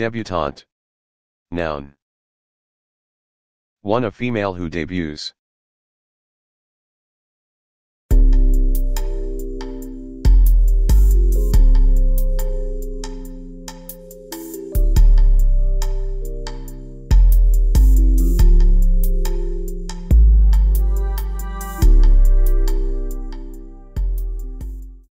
Débutante. Noun. 1. A female who debuts.